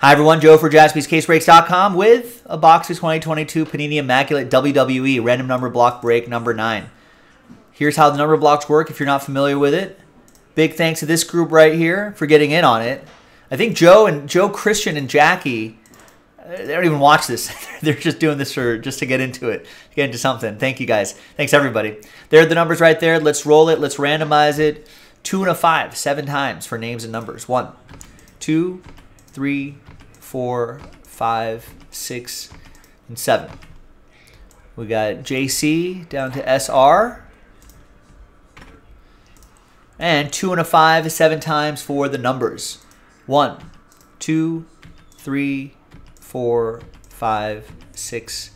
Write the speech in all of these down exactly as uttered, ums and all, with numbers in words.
Hi everyone, Joe for Jaspys Case Breaks dot com with a box of twenty twenty-two Panini Immaculate W W E Random Number Block Break number nine. Here's how the number blocks work if you're not familiar with it. Big thanks to this group right here for getting in on it. I think Joe and Joe, Christian, and Jackie, they don't even watch this. They're just doing this for just to get into it, to get into something. Thank you guys. Thanks everybody. There are the numbers right there. Let's roll it. Let's randomize it. Two and a five, seven times for names and numbers. One, two, three, four, five, six, and seven. We got J C down to S R. And two and a five is seven times for the numbers. One, two, three, four, five, six,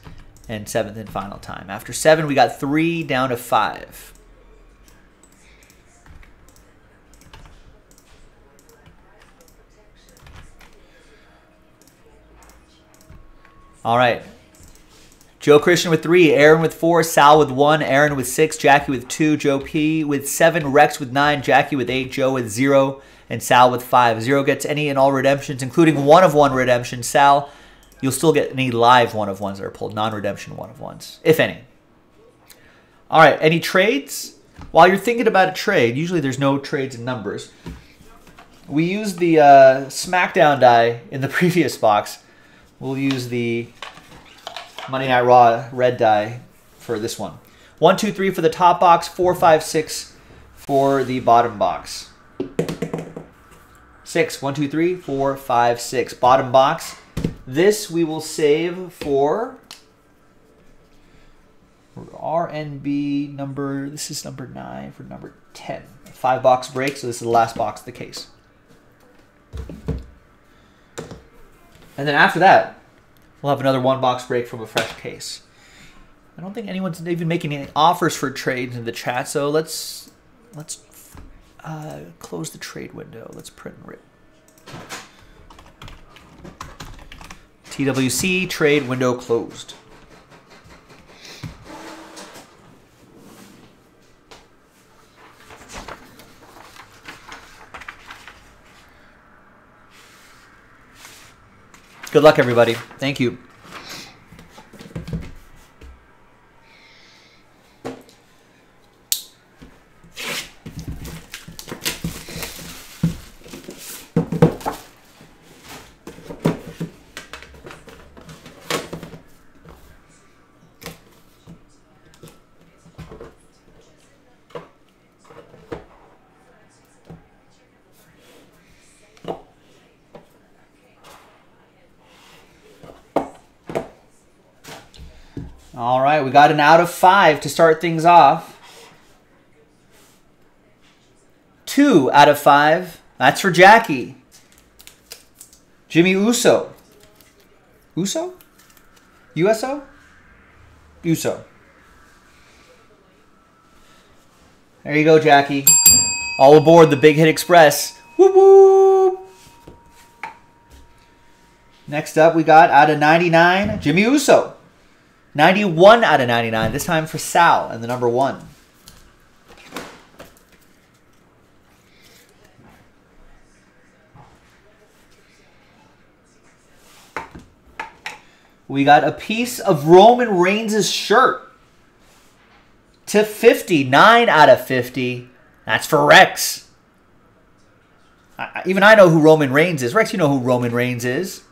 and seventh and final time. After seven, we got three down to five. All right. Joe Christian with three, Aaron with four, Sal with one, Aaron with six, Jackie with two, Joe P with seven, Rex with nine, Jackie with eight, Joe with zero, and Sal with five. Zero gets any and all redemptions, including one of one redemption. Sal, you'll still get any live one of ones that are pulled, non-redemption one of ones, if any. All right, any trades? While you're thinking about a trade, usually there's no trades in numbers. We used the uh, SmackDown die in the previous box. We'll use the Monday Night Raw red die for this one. One, two, three for the top box. Four, five, six for the bottom box. Six. One, two, three, four, five, six. Bottom box. This we will save for R N B number. This is number nine for number ten. Five box break. So this is the last box of the case. And then after that, we'll have another one-box break from a fresh case. I don't think anyone's even making any offers for trades in the chat, so let's let's uh, close the trade window. Let's print and rip. T W C, trade window closed. Good luck, everybody. Thank you. All right, we got an out of five to start things off. Two out of five. That's for Jackie. Jimmy Uso. Uso? U S O? Uso. There you go, Jackie. All aboard the Big Hit Express. Whoop, whoop. Next up, we got out of ninety-nine, Jimmy Uso. ninety-one out of ninety-nine, this time for Sal and the number one. We got a piece of Roman Reigns' shirt to fifty, nine out of fifty. That's for Rex. I, even I know who Roman Reigns is. Rex, you know who Roman Reigns is.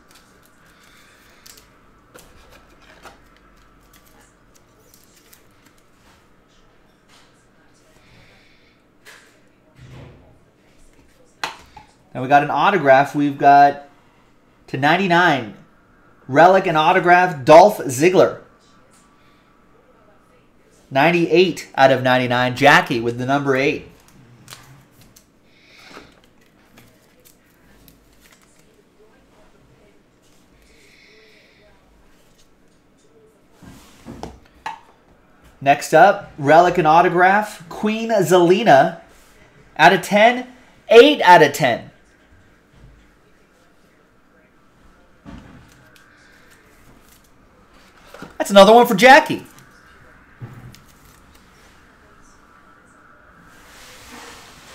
And we got an autograph. We've got to ninety-nine. Relic and autograph, Dolph Ziggler. ninety-eight out of ninety-nine. Jackie with the number eight. Next up, relic and autograph, Queen Zelina. Out of ten, eight out of ten. That's another one for Jackie.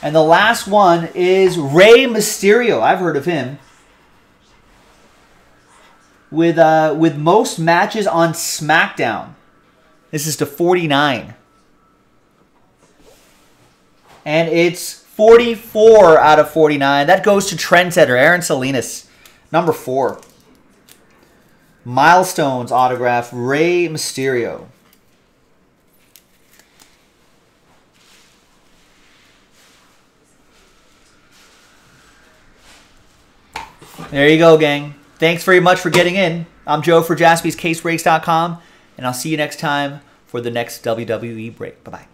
And the last one is Rey Mysterio. I've heard of him. with uh, with most matches on SmackDown. This is to forty-nine. And it's forty-four out of forty-nine. That goes to trendsetter Aaron Salinas, number four. Milestones autograph, Rey Mysterio. There you go, gang. Thanks very much for getting in. I'm Joe for Jaspys Case Breaks dot com, and I'll see you next time for the next W W E break. Bye-bye.